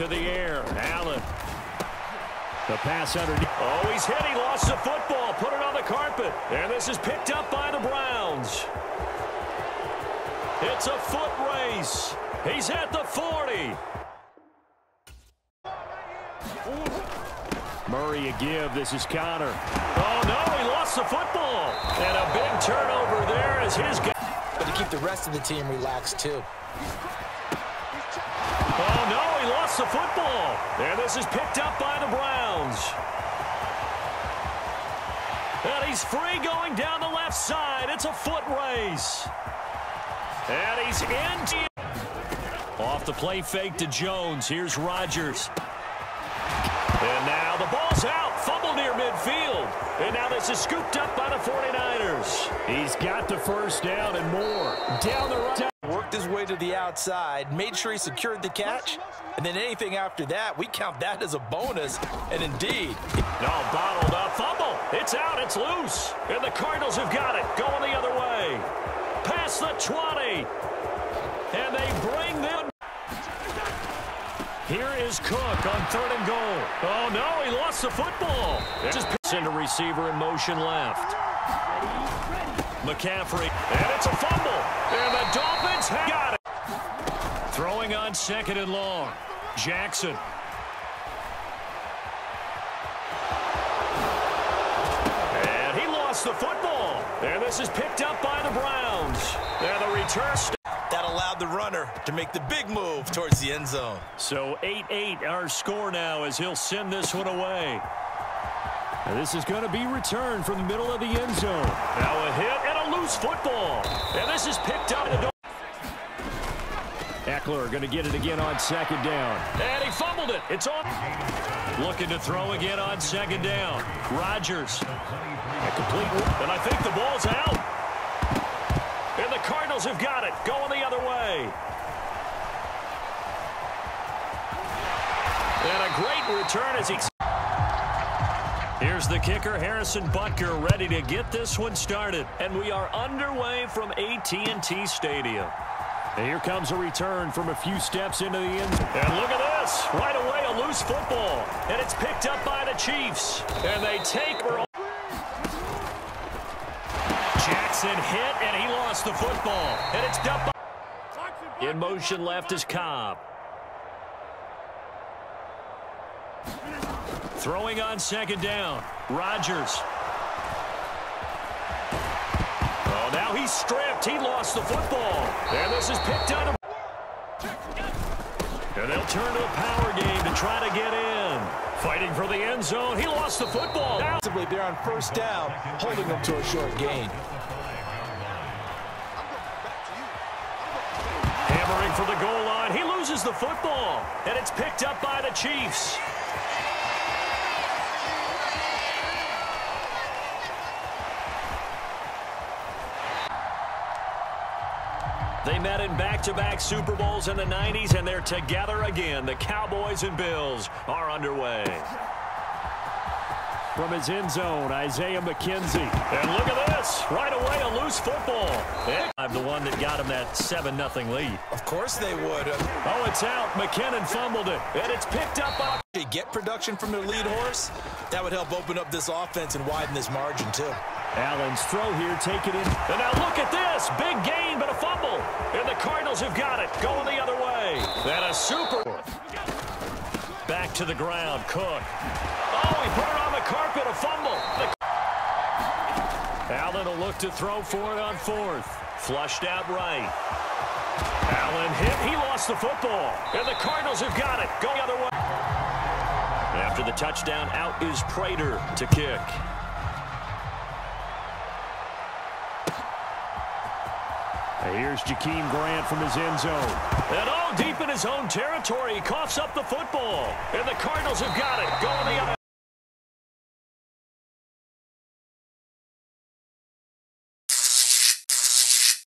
to the air. Allen. The pass underneath. Oh, he's hit. He lost the football. Put it on the carpet. And this is picked up by the Browns. It's a foot race. He's at the 40. Murray a give. This is Connor. Oh, no. He lost the football. And a big turnover there as his guy. But to keep the rest of the team relaxed, too. Oh, no. He lost the football. And this is picked up by the Browns. And he's free going down the left side. It's a foot race. And he's in. Off the play fake to Jones. Here's Rodgers. And now the ball's out. Fumble near midfield. And now this is scooped up by the 49ers. He's got the first down and more. Down the right. Worked his way to the outside, made sure he secured the catch, and then anything after that, we count that as a bonus, and indeed. No, bottled up, fumble. It's out, it's loose, and the Cardinals have got it. Going the other way. Past the 20, and they bring them. Here is Cook on third and goal. Oh, no, he lost the football. Just send a receiver in motion left. McCaffrey, and it's a fumble. And the Dolphins have got it. Throwing on second and long. Jackson. And he lost the football. And this is picked up by the Browns. And the return. That allowed the runner to make the big move towards the end zone. So 8-8 our score now as he'll send this one away. And this is going to be returned from the middle of the end zone. Now a hit and a loose football. And this is picked up. Eckler going to get it again on second down. And he fumbled it. It's on. Looking to throw again on second down. Rodgers. A complete. And I think the ball's out. And the Cardinals have got it. Going the other way. And a great return as he. Here's the kicker, Harrison Butker, ready to get this one started. And we are underway from AT&T Stadium. And here comes a return from a few steps into the end. And look at this. Right away, a loose football. And it's picked up by the Chiefs. And they take. Jackson hit, and he lost the football. And it's double. In motion left is Cobb. Throwing on second down. Rodgers. Oh, now he's stripped. He lost the football. And this is picked up. And they'll turn to a power game to try to get in. Fighting for the end zone. He lost the football. Now they're on first down, holding them to a short gain. Hammering for the goal line. He loses the football. And it's picked up by the Chiefs. They met in back-to-back Super Bowls in the 90s, and they're together again. The Cowboys and Bills are underway. From his end zone, Isaiah McKenzie. And look at this. Right away, a loose football. I'm the one that got him that 7-0 lead. Of course they would. Oh, it's out. McKinnon fumbled it, and it's picked up by. They get production from their lead horse. That would help open up this offense and widen this margin, too. Allen's throw here, take it in. And now look at this. Big gain, but a fumble. And the Cardinals have got it. Going the other way. And a super. Back to the ground. Cook. Oh, he put it on the carpet. A fumble. Allen will look to throw for it on fourth. Flushed out right. Allen hit. He lost the football. And the Cardinals have got it. Going the other way. After the touchdown, out is Prater to kick. Here's Jakeem Grant from his end zone. And oh, deep in his own territory, he coughs up the football. And the Cardinals have got it. Going the other way.